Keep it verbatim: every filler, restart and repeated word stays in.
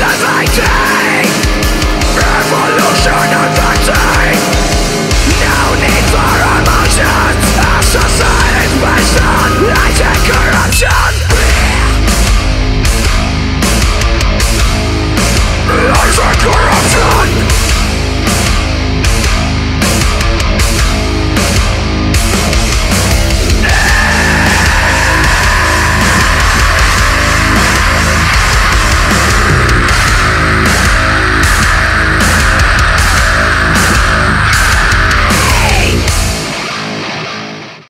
the fighting.